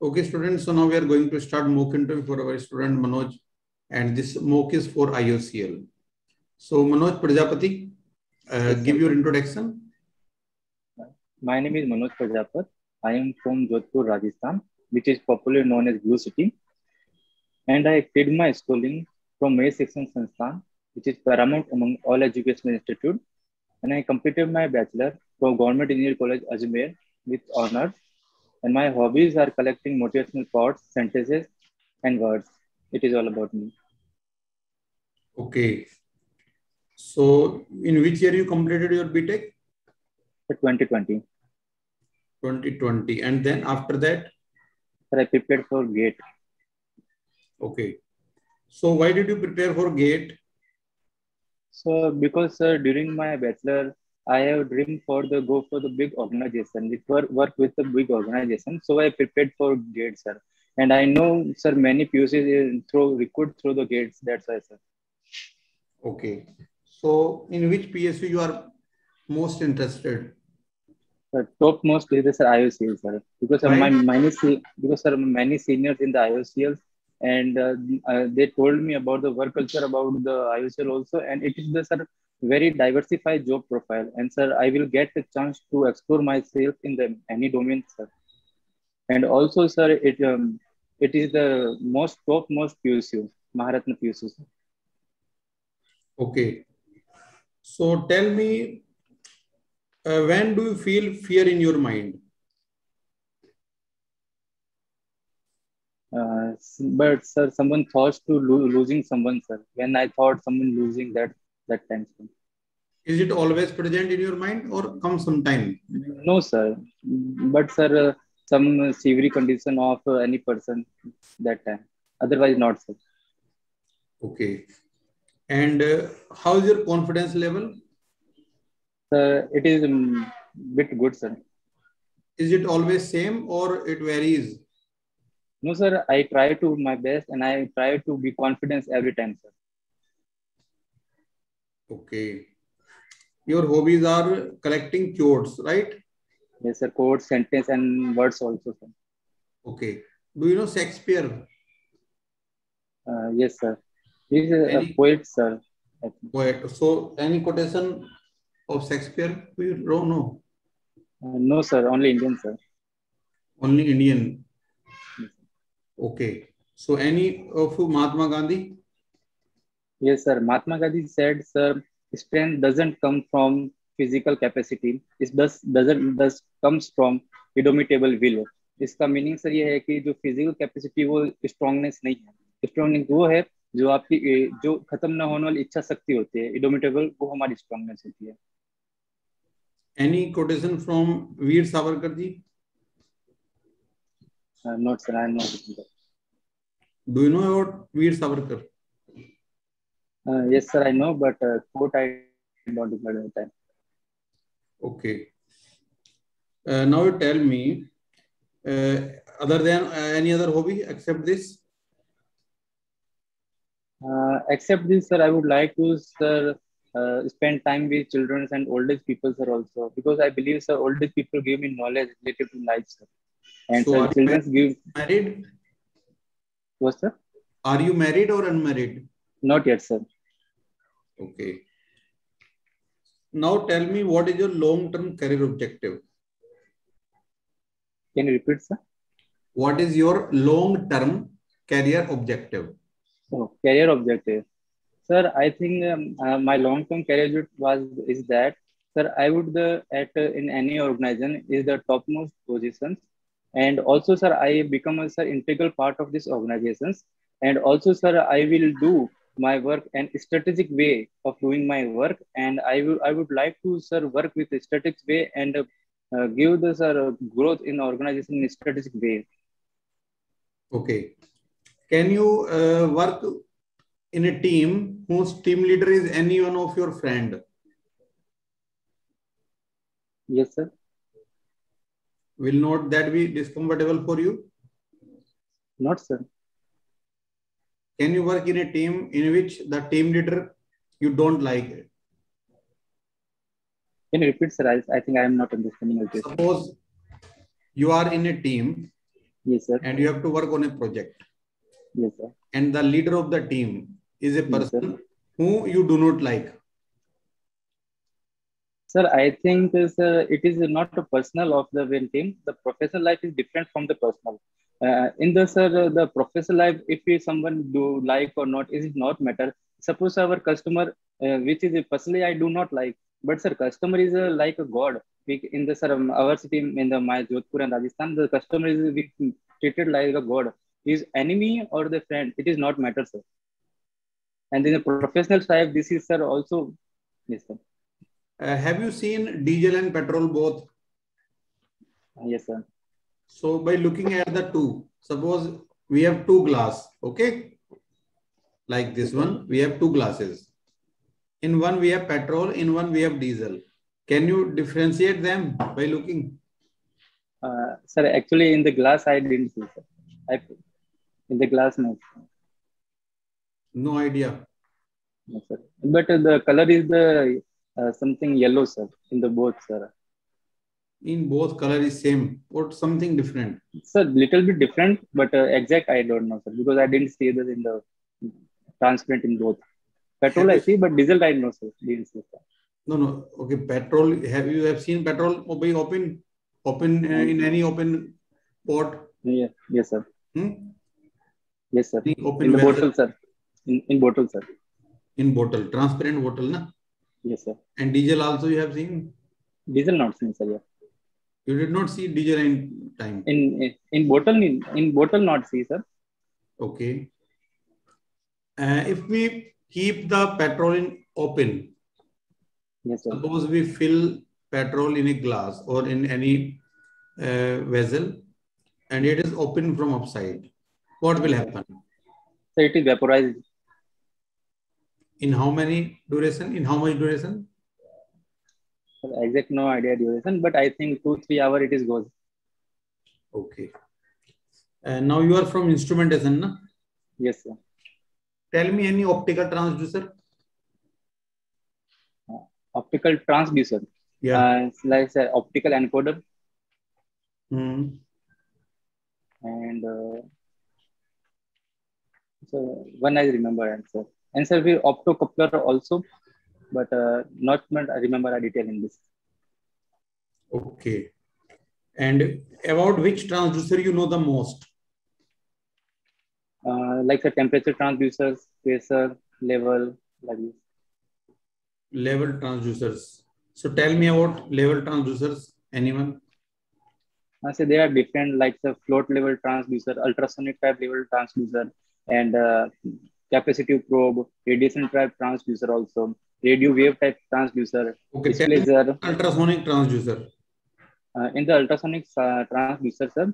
Okay, students, so now we are going to start mock interview for our student Manoj, and this mock is for IOCL. So Manoj Prajapati, give your introduction. My name is Manoj Prajapati. I am from Jodhpur, Rajasthan, which is popularly known as Blue City. And I did my schooling from A section Sansthan, which is paramount among all educational institutes. And I completed my bachelor from Government Engineering College, Ajmer, with honors. And my hobbies are collecting motivational quotes, sentences, and words. It is all about me. Okay. So, in which year you completed your BTech? 2020. 2020, and then after that? I prepared for GATE. Okay. So, why did you prepare for GATE? So, because during my bachelor, I have dreamed to go for the big organization, work with the big organization. So I prepared for GATE, sir. And I know, sir, many PSUs recruit through the GATEs. That's why, sir. Okay. So in which PSU you are most interested? The top most is, sir, IOCL, sir. Because many seniors in the IOCL, and they told me about the work culture about the IOCL also, and it is the, sir, very diversified job profile, and sir, I will get the chance to explore myself in the any domain, sir. And also, sir, it is the top most PSU, Maharatna PSU, sir. Okay, so tell me, when do you feel fear in your mind? But sir, someone thought to losing someone, sir. When I thought someone losing that time, sir. Is it always present in your mind or come sometime? No, sir. But sir, some severe condition of any person that time. Otherwise not, sir. Okay. And how is your confidence level? Sir, it is bit good, sir. Is it always same or it varies? No, sir. I try to my best and I try to be confident every time, sir. Okay. Your hobbies are collecting quotes, right? Yes, sir. Quotes, sentences, and words also, sir. Okay. Do you know Shakespeare? Yes, sir. He is a poet, sir. Poet. So, any quotation of Shakespeare? Do you know? No, sir. Only Indian, sir. Only Indian. Okay. So, any of Mahatma Gandhi? Yes, sir. Mahatma Gandhi said, sir, strength doesn't come from physical capacity. It does comes from indomitable will. इसका meaning sir ये है कि जो physical capacity वो strongness नहीं है. Strongness वो है जो आपकी जो खत्म ना होने वाली इच्छा शक्ति होती है. Indomitable वो हमारी strongness होती है. Any quotation from Veer Savarkar ji? Not sir, I am not. Do you know about Veer Savarkar? Yes, sir, I know, but quote I don't remember at the time. Okay. Now you tell me, other than any other hobby except this? Except this, sir, I would like to, sir, spend time with children and oldest people, sir, also. Because I believe, sir, oldest people give me knowledge related to life, sir. And so sir, children give... Married? What, sir? Are you married or unmarried? Not yet, sir. Okay. Now tell me, what is your long-term career objective? Can you repeat, sir? What is your long-term career objective? Oh, career objective. Sir, I think my long-term career objective is that, sir, I would in any organization is the topmost positions. And also, sir, I become a integral part of these organizations. And also, sir, I will do my work and strategic way of doing my work, and I would like to, sir, work with a strategic way and give the, sir, growth in organization in a strategic way. Okay. Can you work in a team whose team leader is any one of your friend? Yes, sir. Will not that be discomfortable for you? Not, sir. Can you work in a team in which the team leader you don't like it? Can you repeat, sir? I think I am not understanding. Suppose you are in a team Yes, sir. And you have to work on a project. Yes, sir. And the leader of the team is a person, yes, who you do not like. Sir, I think sir, it is not a personal of the team. The professional life is different from the personal. In the sir, the professional life, if someone do like or not, is it not matter. Suppose our customer, which is personally I do not like, but sir, customer is like a god. We, in the sir, our city in the my Jodhpur and Rajasthan, the customer is treated like a god. His enemy or the friend, it is not matter, sir. And in the professional side, this is sir also, yes, sir. Have you seen diesel and petrol both? Yes, sir. So by looking at the two, suppose we have two glass, okay? Like this one, we have two glasses. In one we have petrol, in one we have diesel. Can you differentiate them by looking? Sir, actually in the glass I didn't see, sir. In the glass, no. No idea. No, sir. But the color is the something yellow, sir, in the both, sir. In both color is same or something different? Sir, little bit different, but exact I don't know, sir, because I didn't see this in the transparent in both. Petrol I see, but diesel I know, sir. Didn't see, sir. No, no. Okay, petrol. Have you seen petrol open in any open pot? Yeah. Yes, sir. Hmm? Yes, sir. Open in the bottle, sir. In bottle, sir. In bottle, transparent bottle, na? Yes, sir. And diesel also you have seen? Diesel not seen, sir. Yeah. You did not see diesel in time. In bottle not see, sir. Okay. If we keep the petrol in open, yes, sir. Suppose we fill petrol in a glass or in any vessel, and it is open from upside, what will happen? So it is vaporized. In how many duration? In how much duration? Exact no idea duration, but I think 2-3 hours it is goes. Okay. Now you are from instrumentation, na? Yes, sir. Tell me any optical transducer. Optical transducer. Yeah. Like sir, optical encoder. Mm. And so one I remember answer. And sir, we optocoupler also, but not I remember a detail in this. Okay. And about which transducer you know the most? Like the temperature transducers, pressure, level, like this. Level transducers. So tell me about level transducers, anyone? So they are different, like the float level transducer, ultrasonic type level transducer, and capacitive probe, radiation type transducer also, radio wave type transducer. Okay, laser, ultrasonic transducer. In the ultrasonic transducer, sir,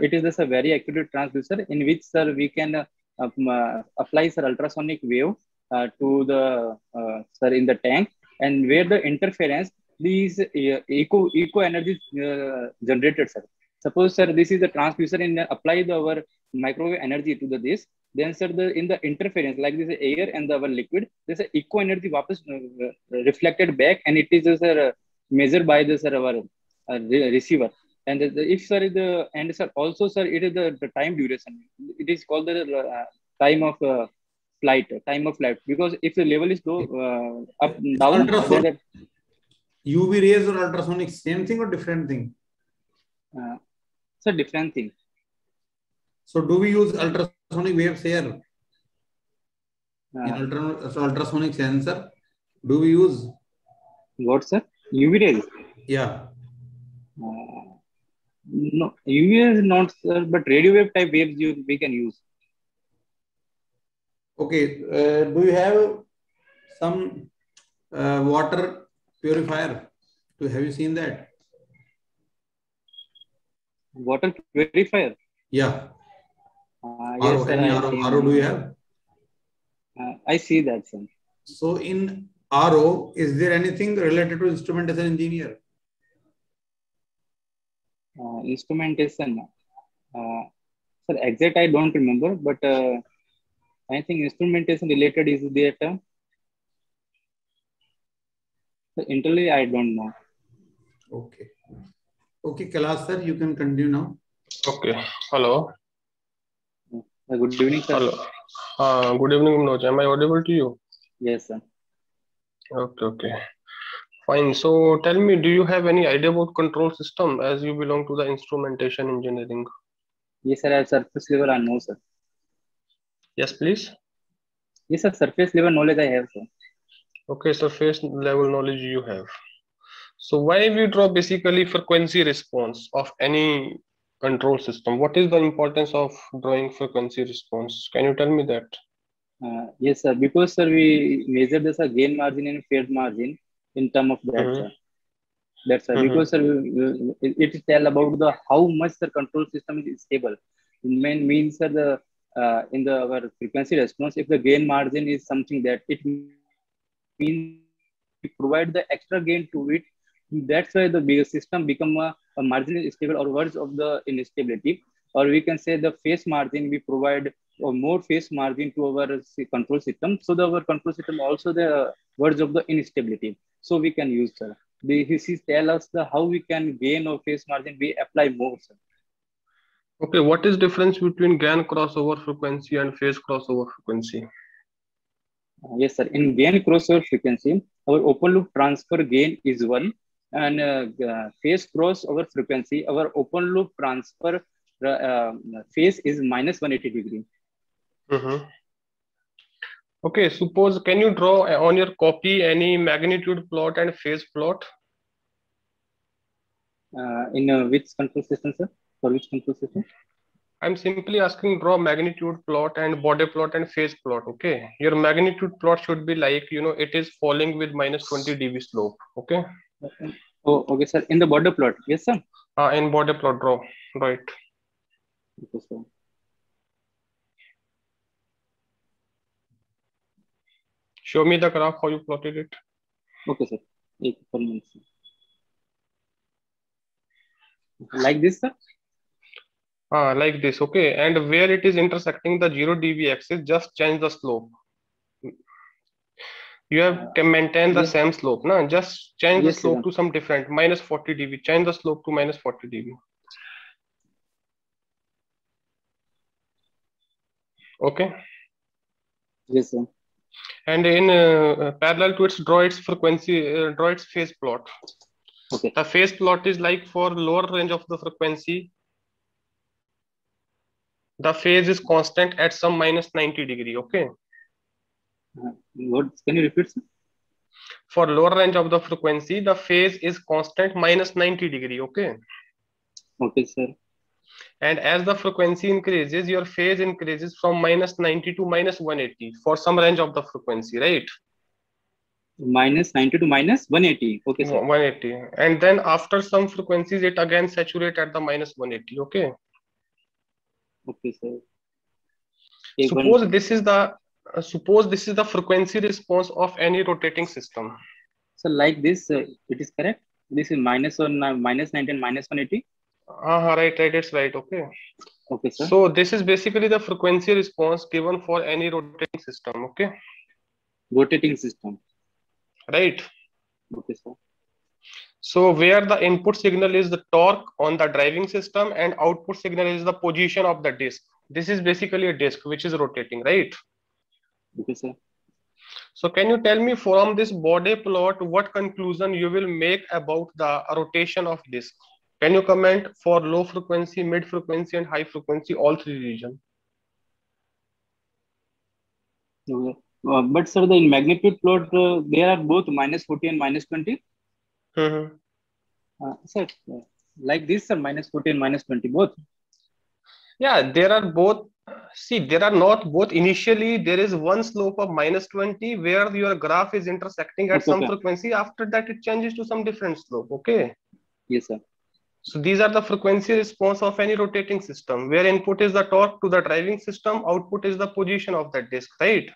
it is a very accurate transducer in which, sir, we can apply, sir, ultrasonic wave to the, sir, in the tank, and where the interference, these eco energy generated, sir. Suppose, sir, this is the transducer and apply our microwave energy to this. Then, sir, in the interference, like this air and our liquid, this eco energy was reflected back, and it is measured by the sir, our receiver. And if sir the and sir also sir it is the time duration. It is called the time of flight. Time of flight, because if the level is low, up down. UV rays or ultrasonic, same thing or different thing? Sir, different thing. So do we use ultrasonic waves here? Ultrasonic sensor, do we use? What, sir? UV rays? Yeah. No, UV is not, sir, but radio wave type waves we can use. Okay. Do you have some water purifier? Have you seen that? Water purifier? Yeah. Yes, sir, RO do you have? I see that, sir. So in RO, is there anything related to instrumentation engineer? Instrumentation. Sir, exact I don't remember, but I think instrumentation related is there. So internally, I don't know. Okay. Okay, Kalash sir, you can continue now. Okay hello good evening sir. Hello good evening Manoj, am I audible to you? Yes sir. Okay fine. So tell me, do you have any idea about control system as you belong to the instrumentation engineering? Yes sir, I have surface level I know sir. Yes please. Yes sir, surface level knowledge I have sir. Okay, surface level knowledge you have. So why we draw basically frequency response of any control system? What is the importance of drawing frequency response? Can you tell me that? Yes sir, because sir we measure the sir gain margin and phase margin in term of that sir. That's sir because sir it tell about the how much the control system is stable. It means sir the in the our frequency response, if the gain margin is something that it means we provide the extra gain to it. That's why the bigger system become a marginally stable or worse of the instability, or we can say the phase margin we provide or more phase margin to our control system, so the our control system also the worse of the instability. So we can use sir. This is tell us the how we can gain or phase margin we apply more sir. Okay, what is difference between gain crossover frequency and phase crossover frequency? Yes sir, in gain crossover frequency our open loop transfer gain is one, and phase crossover frequency our open loop transfer phase is -180 degree. Okay, suppose can you draw on your copy any magnitude plot and phase plot in which control system sir? For which control system? I'm simply asking, draw magnitude plot and Bode plot and phase plot. Okay, your magnitude plot should be like, you know, it is falling with -20 dB slope. Okay. Oh, okay sir. In the Bode plot, yes sir. In Bode plot, draw right. Okay sir. Show me the graph how you plotted it. Okay sir. Wait for a minute, sir. Like this sir. Like this. Okay, and where it is intersecting the 0 dB axis, just change the slope. You have to maintain the same slope, na? Just change the slope to some different -40 dB. Change the slope to -40 dB. Okay. Yes sir. And in parallel to its, draw its frequency, draw its phase plot. Okay. The phase plot is like for lower range of the frequency. The phase is constant at some -90 degree. Okay. What can you repeat sir? For lower range of the frequency, the phase is constant -90 degree. Okay. Okay sir. And as the frequency increases, your phase increases from -90 to -180 for some range of the frequency, right? -90 to -180. Okay sir. 180, and then after some frequencies, it again saturates at the -180. Okay. Okay sir. Suppose this is the frequency response of any rotating system. So like this, it is correct. This is -90 and -180. Right. It's right. Okay. Okay sir. So this is basically the frequency response given for any rotating system. Okay. Rotating system. Right. Okay sir. So where the input signal is the torque on the driving system and output signal is the position of the disc. This is basically a disc which is rotating, right? Okay sir. So can you tell me from this Bode plot what conclusion you will make about the rotation of disc? Can you comment for low frequency, mid frequency and high frequency, all three region? But sir, the magnitude plot they are both -40 and -20. Sir, like this sir, -40 and -20 both. Yeah, there are both. See, there are not both. Initially, there is one slope of -20 where your graph is intersecting at some frequency. After that, it changes to some different slope. Okay. Yes sir. So these are the frequency response of any rotating system where input is the torque to the driving system, output is the position of that disc, right?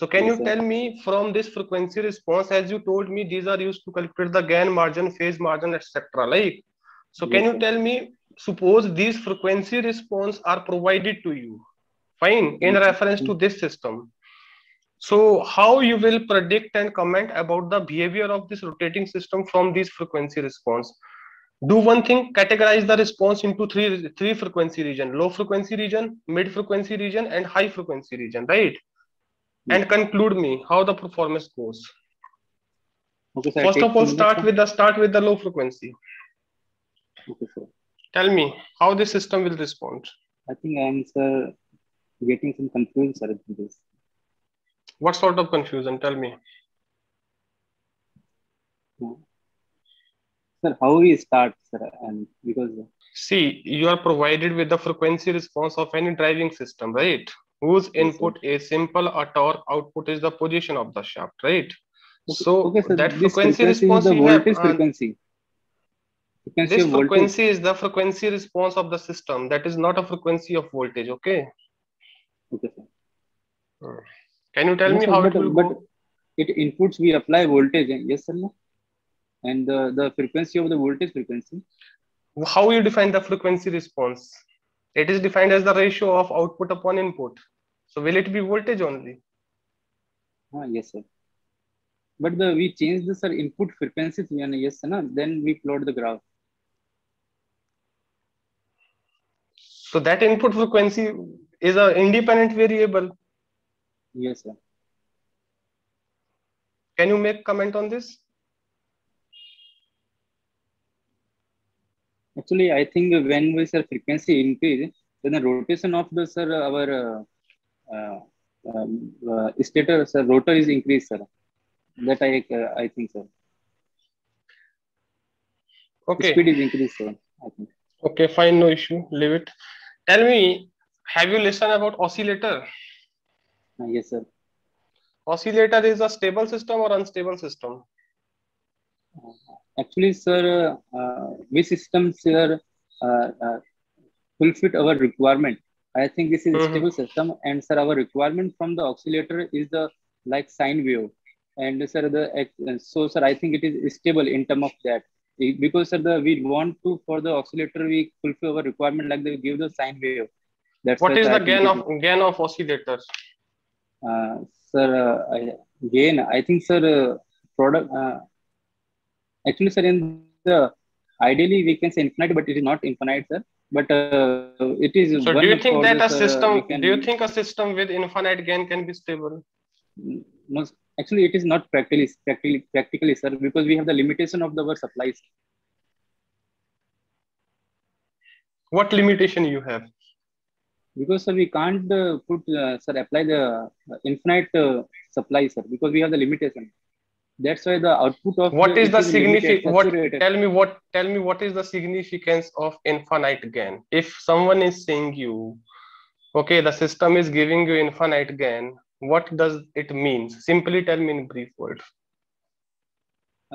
So can you tell me from this frequency response, as you told me these are used to calculate the gain margin, phase margin, etc. Like, so can you tell me, suppose these frequency response are provided to you, fine, in reference to this system. So how you will predict and comment about the behavior of this rotating system from these frequency response? do one thing, categorize the response into three frequency region: low frequency region, mid frequency region and high frequency region, right? And conclude me how the performance goes. Okay, sir, first of all, start with the low frequency. Okay, sir. Tell me how the system will respond. I think I'm, sir, getting some confusion, sir, in this. What sort of confusion? Tell me. Sir, how we start, sir? And because see, you are provided with the frequency response of any driving system, right? Whose input is simple or torque, output is the position of the shaft, right? Okay, so okay, sir, that frequency response is the voltage frequency. This frequency is the frequency response of the system. That is not a frequency of voltage. Okay. Okay, sir. Can you tell me how it will go? It inputs we apply voltage, yes sir, no? And the frequency of the voltage frequency. How you define the frequency response? It is defined as the ratio of output upon input. So will it be voltage only? Yes, sir. But we change the, sir, input frequencies. Yes, sir. No? Then we plot the graph. So that input frequency is an independent variable. Yes, sir. Can you make comment on this? Actually, I think when we, sir, frequency increase, then the rotation of the, sir, our stator, sir, rotor is increased, sir. That I think, sir. Okay. Speed is increased, sir, I think. Okay, fine, no issue. Leave it. Tell me, have you listened about oscillator? Yes, sir. Oscillator is a stable system or unstable system? Actually, sir, this system, sir, fulfilled our requirement. I think this is a stable system, and sir, our requirement from the oscillator is the like sine wave, and sir, so sir, I think it is stable in terms of that, because sir, we want to, for the oscillator, we fulfill our requirement like they give the sine wave. That's what, sir, is the gain of oscillators? Sir, gain, I think, sir, product. Actually, sir, in the ideally we can say infinite, but it is not infinite, sir. But it is. So, do you think that a system? Do you think a system with infinite gain can be stable? No, actually, it is not practically, sir, because we have the limitation of our supplies. What limitation you have? Because, sir, we can't apply the infinite supply, sir, because we have the limitation. That's why the output of what is the significance? Tell me what is the significance of infinite gain? If someone is saying you, okay, the system is giving you infinite gain, what does it mean? Simply tell me in brief words.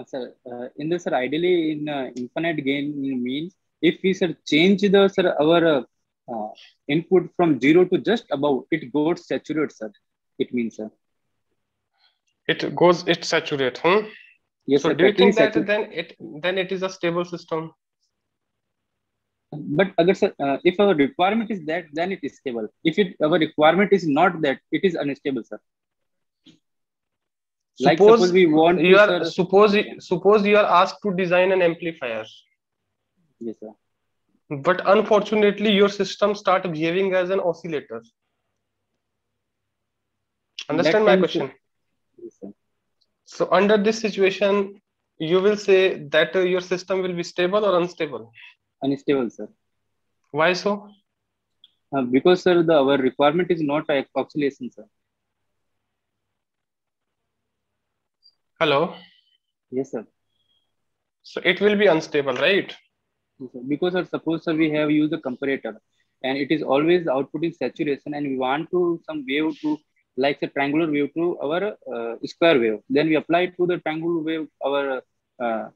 Sir, in this, sir, ideally, in infinite gain means if we, sir, change the, sir, our input from zero to just above, it goes saturated, sir. It means, sir. It saturates. Yes, so sir, do you think that then it is a stable system? But other, sir, if our requirement is that, then it is stable. If our requirement is not that, it is unstable, sir. Like suppose we want you to, are, sir, suppose you are asked to design an amplifier. Yes, sir. But unfortunately, your system starts behaving as an oscillator. Understand my question? So under this situation, you will say that your system will be stable or unstable? Unstable, sir. Why so? Because, sir, our requirement is not oscillation, sir. Hello? Yes, sir. So it will be unstable, right? Yes, sir. Because, sir, suppose, sir, we have used a comparator and it is always outputting saturation, and we want to some wave to like the triangular wave to our square wave. Then we apply to the triangular wave our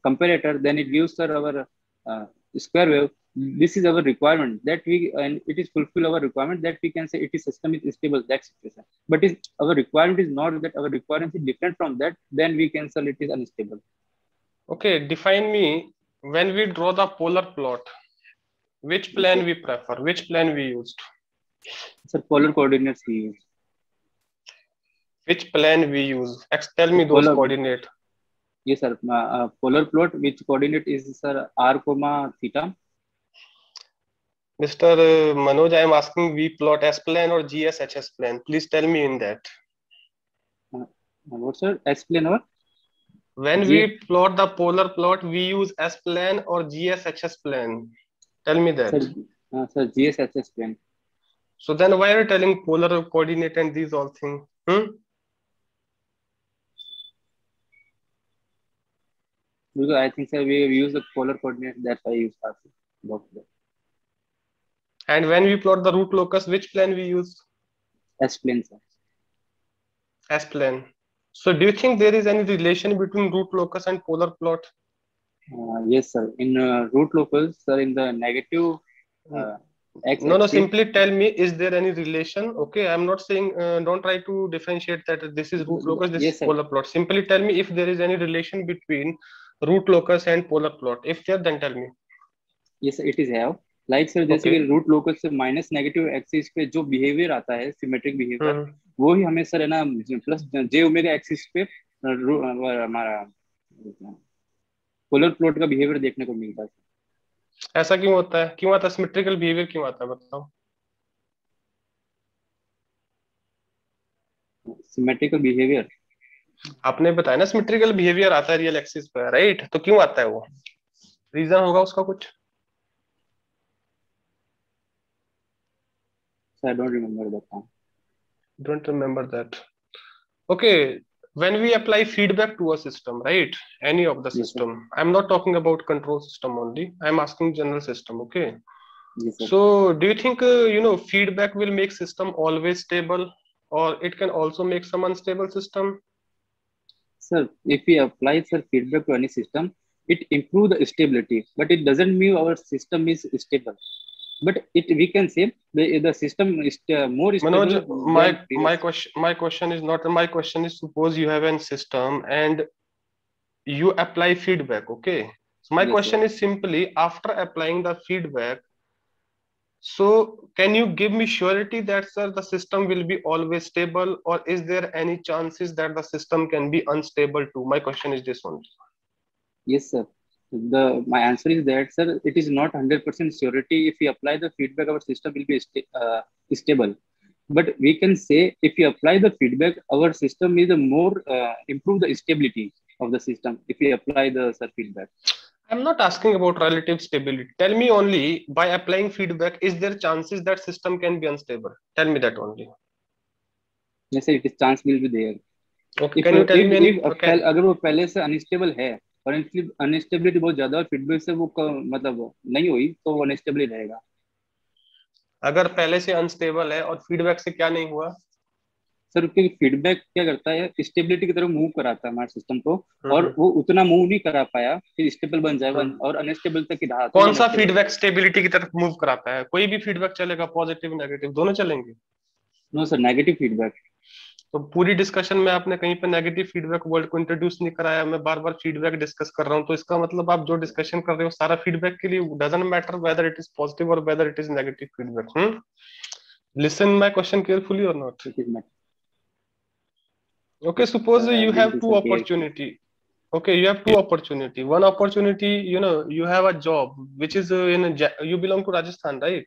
comparator. Then it gives, sir, our square wave. This is our requirement that we, and it is fulfill our requirement that we can say it is system is stable, that situation. But if our requirement is not that, our requirement is different from that, then we can say it is unstable. Okay, define me when we draw the polar plot, which plan we prefer, which plan we used? Sir, polar coordinates we used. Which plan we use? Tell me those coordinates. Yes, sir. Polar plot, which coordinate is, sir, r comma theta? Mr. Manoj, I am asking V plot S plane or G S H S plane. Please tell me in that. What, sir? S plane or? When we plot the polar plot, we use S plane or GSHS plane. Tell me that. Sir, sir, GSHS plane. So then, why are you telling polar coordinate and these all things? Because I think, sir, we use the polar coordinate. That's why I use that. And when we plot the root locus, which plane we use? S plane, sir. S plane. So do you think there is any relation between root locus and polar plot? Yes, sir. In root locus, sir, in the negative x. No, simply tell me, is there any relation? Okay, I'm not saying, don't try to differentiate that this is root locus, this is polar plot. Simply tell me if there is any relation between root locus and polar plot. If there, then tell me. Yes, sir, it is have. Like, sir, जैसे कि root locus से minus negative axis पे जो behavior आता है, symmetric behavior, वो ही हमें sir है ना प्लस जे ओमेगा एक्सिस पे हमारा पोलर प्लॉट का बिहेवियर देखने को मिलता है। ऐसा क्यों होता है? क्यों आता है सिमेट्रिकल बिहेवियर? क्यों आता है बताओ? सिमेट्रिकल बिहेवियर आपने बताया ना, सिमेट्रिकल बिहेवियर आता है रियल एक्सिस पे, राइट? तो क्यों आता है वो? रीजन होगा उसका कुछ? I don't remember that. Don't remember that. Okay, when we apply feedback to a system, right? Any of the system. I'm not talking about control system only. I'm asking general system. Okay. Yes, so, do you think feedback will make system always stable, or it can also make some unstable system? Sir, if we apply feedback to any system, it improves the stability, but it doesn't mean our system is stable. But we can say the system is more. Manoj, my question is not. My question is, suppose you have a system and you apply feedback. Okay. So my question is simply, after applying the feedback, so can you give me surety that, sir, the system will be always stable, or is there any chances that the system can be unstable too? My question is this one. Yes, sir. My answer is that, sir, it is not 100% surety. If we apply the feedback, our system will be stable. But we can say, if we apply the feedback, our system is more improve the stability of the system. If we apply the feedback, I'm not asking about relative stability. Tell me only, by applying feedback, is there chances that system can be unstable? Tell me that only. Yes, sir, it is chance will be there. Okay. Can you tell me any? अगर वो पहले से unstable है, instability बहुत ज्यादा, feedback से वो मतलब नहीं हुई, तो वो अनस्टेबल रहेगा. अगर पहले से अनस्टेबल है और फीडबैक से क्या नहीं हुआ सर, क्योंकि फीडबैक क्या करता है, स्टेबिलिटी की तरफ मूव कराता है हमारे सिस्टम को, और वो उतना मूव नहीं करा पाया कि स्टेबल बन जाए और अनस्टेबल तक ही रहा. कौन सा फीडबैक स्टेबिलिटी की तरफ मूव कराता है? कोई भी फीडबैक चलेगा, पॉजिटिव नेगेटिव दोनों चलेंगे. No sir, negative feedback. तो पूरी डिस्कशन में आपने कहीं पर नेगेटिव फीडबैक वर्ड को इंट्रोड्यूस नहीं कराया. मैं बार बार फीडबैक डिस्कस कर रहा हूं, तो इसका मतलब आप जो डिस्कशन कर रहे हो सारा फीडबैक के लिए. Doesn't matter whether it is positive और whether it is negative feedback. Listen my question carefully और not. Okay, suppose you have two opportunity. Okay, you have two opportunity. One opportunity, you have a job which is you belong to Rajasthan, right?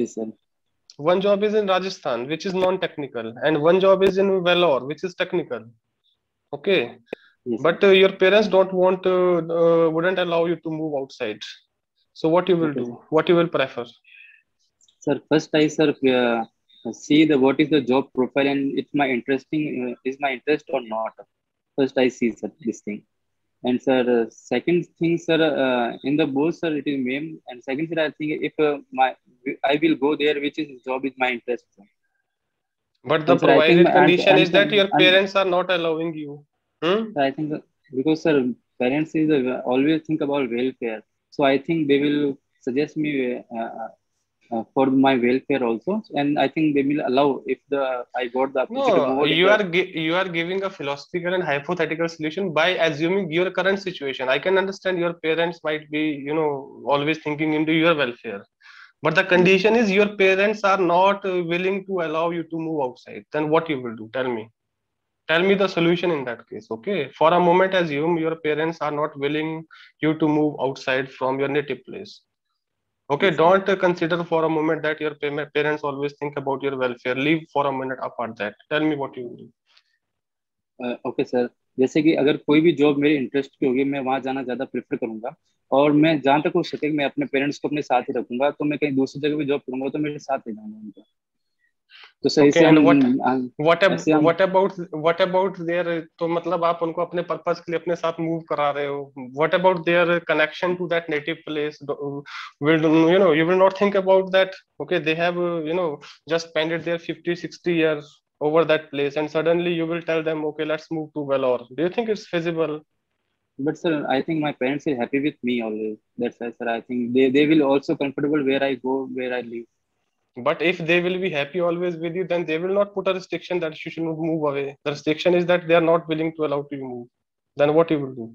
Yes, sir. One job is in Rajasthan, which is non-technical, and one job is in Vellore, which is technical. Okay, yes. But your parents wouldn't allow you to move outside. So what you will do? What you will prefer? Sir, first I see what is the job profile, and is my interest or not? First I see, sir, this thing, and sir, second thing, sir, in the both, sir, it is meme, and second, sir, I think if I will go there, which is job is my interest. But the provided condition is that your parents are not allowing you. I think because, sir, parents is always think about welfare. So I think they will suggest me for my welfare also, and I think they will allow if I got the opportunity. No, you are giving a philosophical and hypothetical solution by assuming your current situation. I can understand your parents might be always thinking into your welfare. But the condition is your parents are not willing to allow you to move outside. Then what you will do? Tell me. Tell me the solution in that case. Okay, for a moment assume your parents are not willing you to move outside from your native place. Okay, don't consider for a moment that your parents always think about your welfare. Leave for a minute apart that. Tell me what you do. Okay sir, जैसे कि अगर कोई भी job मेरे interest की होगी मैं वहाँ जाना ज़्यादा प्रेफर करूँगा, और मैं जहाँ तक हो सके मैं अपने पेरेंट्स को अपने साथ ही रखूँगा, तो मैं कहीं दूसरी जगह भी जॉब करूँगा तो मेरे साथ ही जाऊँगा उनका। तो सही okay, से what about their, तो मतलब आप उनको अपने पर्पस के लिए अपने साथ मूव करा रहे हो। What about their connection to that native place, you know, you will not think about that. Okay, they have you know just spended their 50-60 years over that place, and suddenly you will tell them, okay, let's move to Vellore. Do you think it's feasible? But sir, I think my parents are happy with me always. That's why, sir, I think they will also comfortable where I go, where I live. But if they will be happy always with you, then they will not put a restriction that you should not move away. The restriction is that they are not willing to allow you to move. Then what you will do?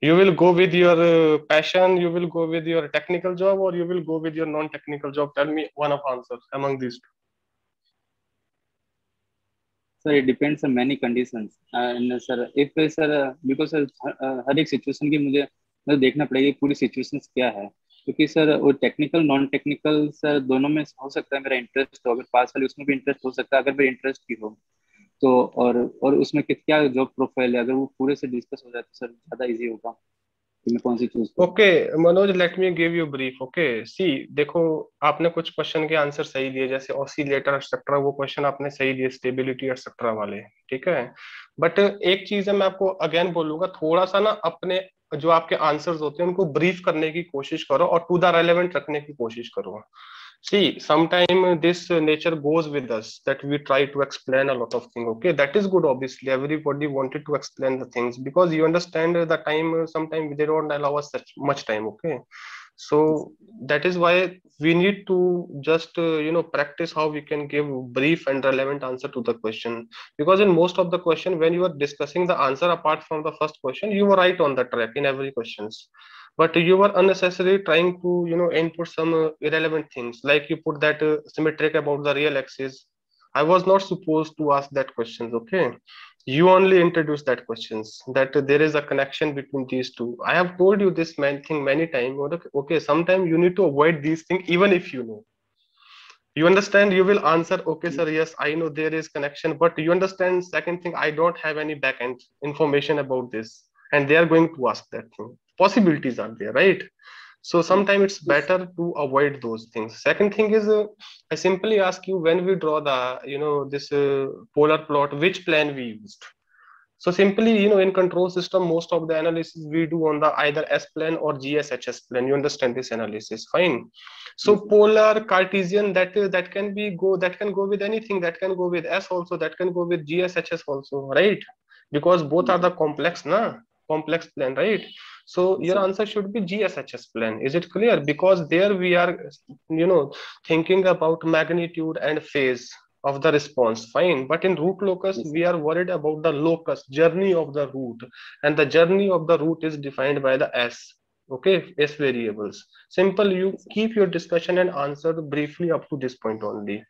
You will go with your passion. You will go with your technical job, or you will go with your non-technical job. Tell me one of answers among these two. Sir, it depends on many conditions. And sir, if sir, because sir, हर एक situation की मुझे देखना पड़ेगा पूरी situations क्या है, क्योंकि सर वो टेक्निकल नॉन टेक्निकल सर दोनों में हो सकता है मेरा इंटरेस्ट हो। अगर पास वाली उसमें भी इंटरेस्ट हो सकता है अगर मेरे इंटरेस्ट की हो तो, और उसमें क्या जॉब प्रोफाइल है अगर वो पूरे से डिस्कस हो जाए तो सर ज़्यादा इजी होगा कि मैं कौन सी choose. Okay Manoj, let me give you brief. Okay see, देखो आपने कुछ क्वेश्चन के आंसर सही दिए, जैसे ऑसिलेटर एक्सेट्रा, वो क्वेश्चन आपने सही दिए, स्टेबिलिटी एक्सेट्रा वाले, ठीक है। बट एक चीज है, मैं आपको अगेन बोलूंगा, थोड़ा सा ना अपने जो आपके आंसर्स होते हैं उनको ब्रीफ करने की कोशिश करो और टू द रेलेवेंट रखने की कोशिश करो। See, sometime this nature goes with us that we try to explain a lot of things. Okay, that is good. Obviously, everybody wanted to explain the things because you understand the time. Sometimes they don't allow us such much time. Okay, so that is why we need to just you know, practice how we can give brief and relevant answer to the question. Because in most of the question, when you are discussing the answer apart from the first question, you were right on the track in every questions. But you were unnecessarily trying to, you know, input some irrelevant things, like you put that symmetric about the real axis. I was not supposed to ask that questions. Okay, you only introduced that questions that there is a connection between these two. I have told you this thing many times. Okay, sometimes you need to avoid these things even if you know. You understand, you will answer, okay sir, yes, I know there is connection, but you understand second thing, I don't have any back-end information about this, and they are going to ask that thing. Possibilities are there, right? So sometimes it's better to avoid those things. Second thing is, I simply ask you, when we draw the, you know, this polar plot, which plan we used? So simply, you know, in control system, most of the analysis we do on the either S plane or GSHS plane. You understand this analysis, fine. So polar, Cartesian, that can be go, that can go with anything, that can go with S also, that can go with GSHS also, right? Because both are the complex, na? Complex plane, right? So your answer should be GSHS plane. Is it clear? Because there we are, you know, thinking about magnitude and phase of the response. Fine. But in root locus, we are worried about the locus, journey of the root. And the journey of the root is defined by the S. Okay, S variables. Simple, you keep your discussion and answer briefly up to this point only.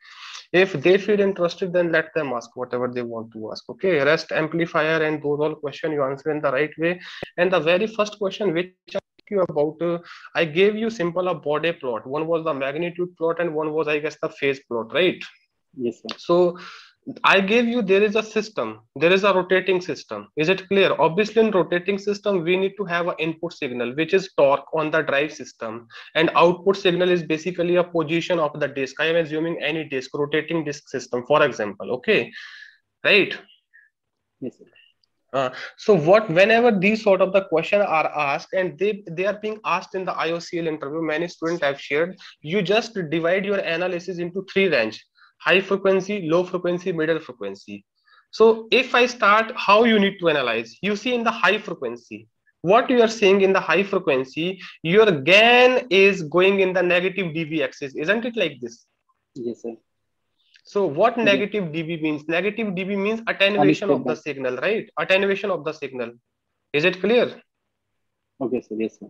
If they feel interested, then let them ask whatever they want to ask. Okay, rest amplifier and those all question you answer in the right way. And the very first question which I asked you about, I gave you simple a Bode plot. One was the magnitude plot and one was, I guess, the phase plot, right? Yes, sir. So I gave you, there is a system, there is a rotating system. Is it clear? Obviously in rotating system, we need to have an input signal, which is torque on the drive system. And output signal is basically a position of the disk. I am assuming any disk, rotating disk system, for example. Okay, right? Yes, sir. So what, whenever these sort of the question are asked, and they are being asked in the IOCL interview, many students have shared, you just divide your analysis into three range. High frequency, low frequency, middle frequency. So if I start, how you need to analyze? You see in the high frequency, what you are seeing in the high frequency, your gain is going in the negative dB axis. Isn't it like this? Yes, sir. So what negative dB means? Negative dB means attenuation of the signal, right? Attenuation of the signal. Is it clear? Okay, sir. Yes, sir.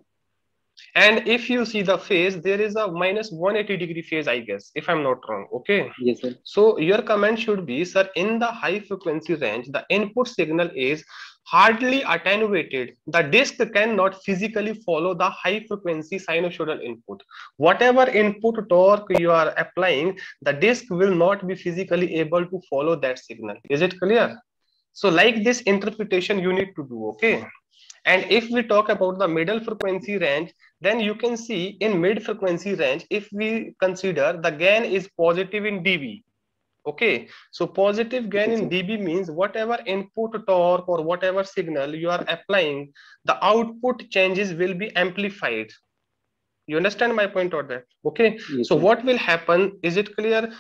And if you see the phase, there is a minus 180 degree phase, I guess, if I'm not wrong. Okay. Yes, sir. So your comment should be, sir, in the high frequency range, the input signal is hardly attenuated. The disk cannot physically follow the high frequency sinusoidal input. Whatever input torque you are applying, the disk will not be physically able to follow that signal. Is it clear? So like this interpretation you need to do. Okay. And if we talk about the middle frequency range, then you can see in mid frequency range, if we consider the gain is positive in dB. Okay, so positive gain in dB means whatever input torque or whatever signal you are applying, the output changes will be amplified. You understand my point on that? Okay, yes. So what will happen? Is it clear?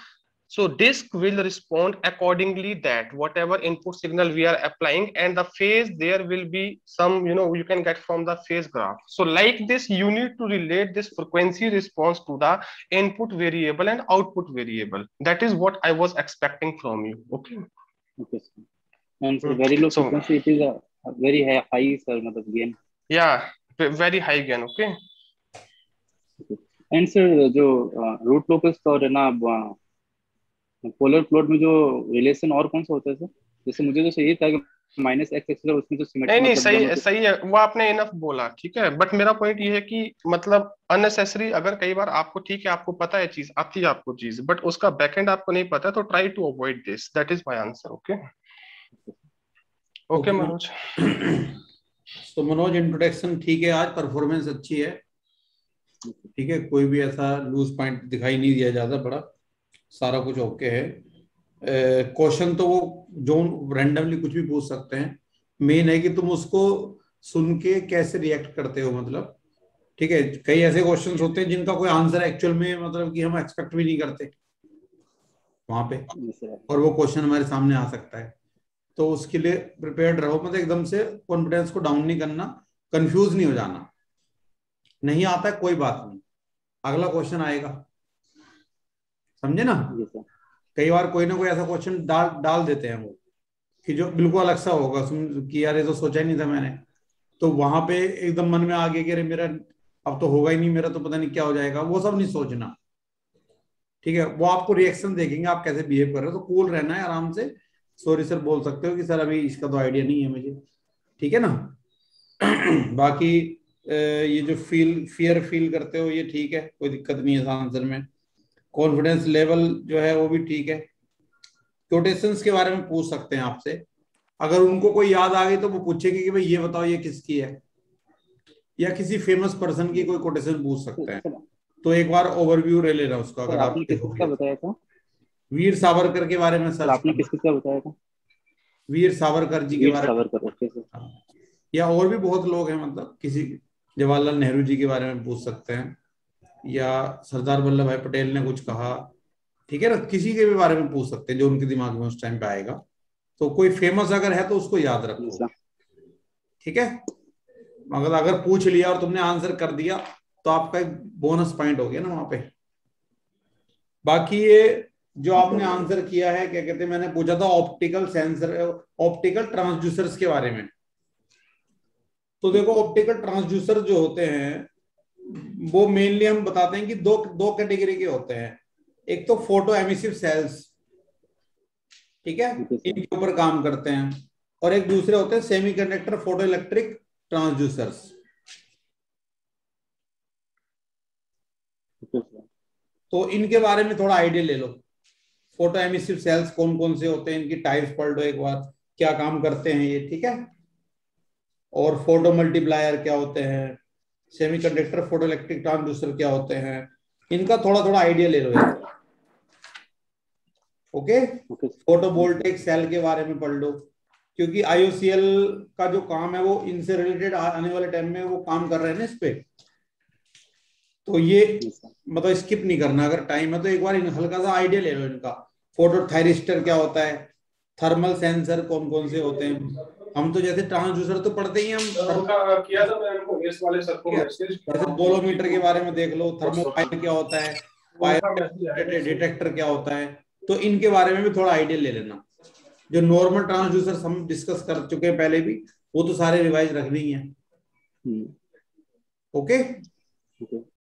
So disk will respond accordingly, that whatever input signal we are applying, and the phase there will be some, you know, you can get from the phase graph. So like this, you need to relate this frequency response to the input variable and output variable. That is what I was expecting from you. Okay. Okay. And so very low frequency, it is a very high gain. Yeah, very high gain. Okay. Okay. And sir, jo root locus or na polar plot में जो relation और कौन सा होता है sir? जैसे मुझे तो सही था कि माइनस एक्स एक्सिस और उसमें तो सिमेट्री नहीं सही है, वो आपने इनफ बोला, ठीक है, बट मेरा पॉइंट ये है कि मतलब अननेसेसरी, अगर कई बार आपको, ठीक है, आपको पता है चीज, आती है आपको चीज, बट उसका बैकएंड आपको नहीं पता, तो try to avoid this. That is my answer. Okay. Okay Manoj. तो मनोज, इंट्रोडक्शन ठीक है, आज परफॉर्मेंस अच्छी है, ठीक है, कोई भी ऐसा लूज पॉइंट दिखाई नहीं दिया ज्यादा बड़ा, सारा कुछ ओके है. क्वेश्चन तो वो जो रैंडमली कुछ भी पूछ सकते हैं, मेन है कि तुम उसको सुन के कैसे रिएक्ट करते हो, मतलब ठीक है. कई ऐसे क्वेश्चंस होते हैं जिनका कोई आंसर एक्चुअल में मतलब कि हम एक्सपेक्ट भी नहीं करते वहां पे, और वो क्वेश्चन हमारे सामने आ सकता है, तो उसके लिए प्रिपेयर्ड रहो, मतलब एकदम से कॉन्फिडेंस को डाउन नहीं करना, कंफ्यूज नहीं हो जाना, नहीं आता है कोई बात नहीं, अगला क्वेश्चन आएगा, समझे ना. कई बार कोई ना कोई ऐसा क्वेश्चन डाल देते हैं वो कि जो बिल्कुल अलग सा होगा, कि यार ये तो सोचा ही नहीं था मैंने, तो वहां पे एकदम मन में आ गया कि अरे मेरा अब तो होगा ही नहीं, मेरा तो पता नहीं क्या हो जाएगा, वो सब नहीं सोचना, ठीक है. वो आपको रिएक्शन देखेंगे आप कैसे बिहेव कर रहे हो, तो कूल रहना है, आराम से सॉरी सर बोल सकते हो कि सर अभी इसका तो आइडिया नहीं है मुझे, ठीक है ना. बाकी ये जो फियर फील करते हो ये ठीक है, कोई दिक्कत नहीं है आंसर में. कॉन्फिडेंस लेवल जो है वो भी ठीक है. कोटेशंस के बारे में पूछ सकते हैं आपसे, अगर उनको कोई याद आ गई तो वो पूछेंगे कि भाई ये बताओ ये किसकी है, या किसी फेमस पर्सन की कोई कोटेशन पूछ सकते हैं. तो एक बार ओवरव्यू ले लेना उसका. अगर आपने किसका बताया था? वीर सावरकर के बारे में. सर आपने किसका बताया था? वीर सावरकर जी के बारे में, या और भी बहुत लोग हैं, मतलब किसी जवाहरलाल नेहरू जी के बारे में पूछ सकते हैं, या सरदार वल्लभ भाई पटेल ने कुछ कहा, ठीक है ना, किसी के भी बारे में पूछ सकते हैं जो उनके दिमाग में उस टाइम पे आएगा. तो कोई फेमस अगर है तो उसको याद रखो, ठीक है. मगर अगर पूछ लिया और तुमने आंसर कर दिया तो आपका एक बोनस पॉइंट हो गया ना वहां पे. बाकी ये जो आपने आंसर किया है, क्या कहते हैं, मैंने पूछा था ऑप्टिकल सेंसर, ऑप्टिकल ट्रांसड्यूसर्स के बारे में. तो देखो ऑप्टिकल ट्रांसड्यूसर जो होते हैं वो मेनली हम बताते हैं कि दो कैटेगरी के होते हैं. एक तो फोटो एमिसिव सेल्स, ठीक है, इनके ऊपर काम करते हैं, और एक दूसरे होते हैं सेमीकंडक्टर फोटो इलेक्ट्रिक ट्रांसड्यूसर्स. तो इनके बारे में थोड़ा आइडिया ले लो. फोटो एमिसिव सेल्स कौन कौन से होते हैं, इनकी टाइप्स पढ़ लो एक बार, क्या काम करते हैं ये, ठीक है, और फोटो मल्टीप्लायर क्या होते हैं, सेमीकंडक्टर फोटो इलेक्ट्रिक ट्रांसड्यूसर क्या होते हैं, इनका थोड़ा थोड़ा आइडिया ले लो. ओके. फोटोवोल्टेक सेल के बारे में पढ़ लो, क्योंकि IOCL का जो काम है वो इनसे रिलेटेड आने वाले टाइम में वो काम कर रहे हैं ना इस पे, तो ये मतलब स्किप नहीं करना. अगर टाइम है तो एक बार हल्का सा आइडिया ले लो इनका. फोटो थायरिस्टर क्या होता है, थर्मल सेंसर कौन कौन से होते हैं. हम तो जैसे ट्रांसड्यूसर तो पढ़ते ही हम किया था मैंने इनको इस वाले सर को मैसेज. जैसे बोलोमीटर के बारे में देख लो, थर्मोपाइल क्या होता है, फायर डिटेक्टर क्या होता है, तो इनके बारे में भी थोड़ा आइडिया ले लेना. जो नॉर्मल ट्रांसड्यूसर हम डिस्कस कर चुके हैं पहले भी, वो तो सारे रिवाइज रखने ही है. ओके. Okay.